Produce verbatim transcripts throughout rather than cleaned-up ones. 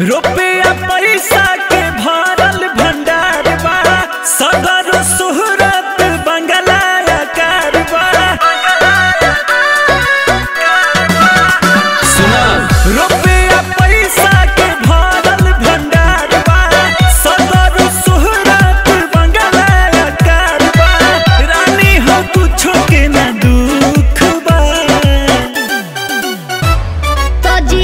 रुपया पैसा के भरल भंडार बा, सदर सुहरत बंगला आकार बा। सुना रुपया पैसा के भरल भंडार बा, सदर सुहरत बंगला आकार बा। रानी हो कुछो के ना दुख बा, तो जी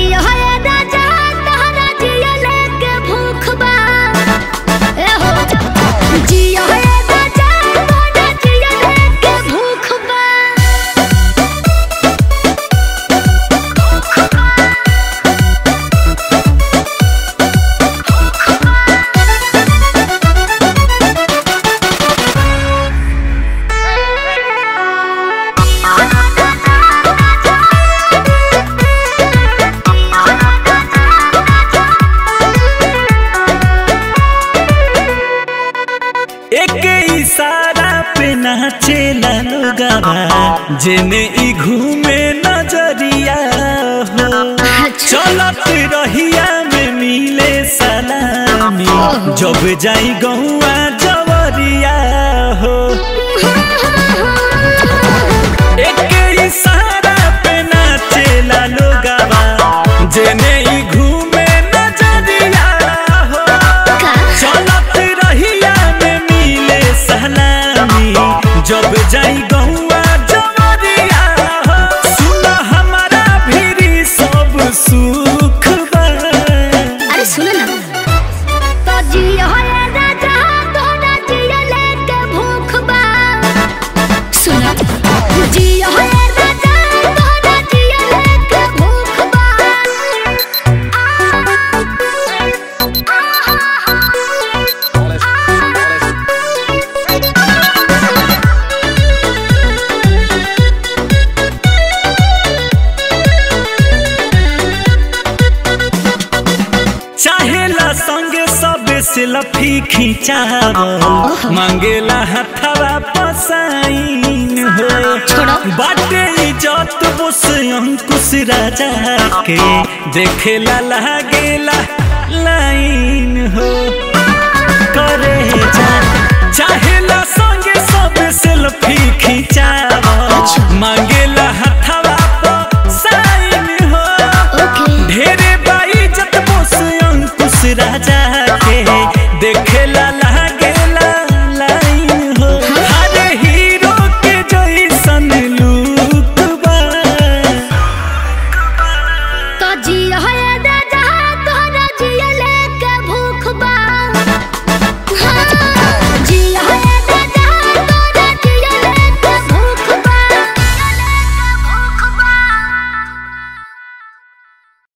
इशारा पे नाचेला लोगवा, जेने ई घूमे नजरिया हो। चलत रहिया में मिले सलामी, जब जाई गौआ जवरिया हो। एक इशारा पे नाचेला लोगवा, जेने ई घूमे नजरिया हो। चलत रहिया में मिले सलामी, जब जाई गौआ जवरिया हो। सुना हमारा भिरी सब सुख बा। अरे सुन ना, तो जिया दा जा, तोरा जिया लेके भूख बा। सुना जिया दा जा, तोरा जिया लेके भूख बा। चाहेला संगे सब शिल्पी खिंचावल, मांगेला हथवा पसाइन हो। बाटे इज्जत बस अंकुश राजा के, देखेला लागेला लाइन हो। करे जा चाहेला संगे सब शिल्पी खिंचावल, मांगेला हथवा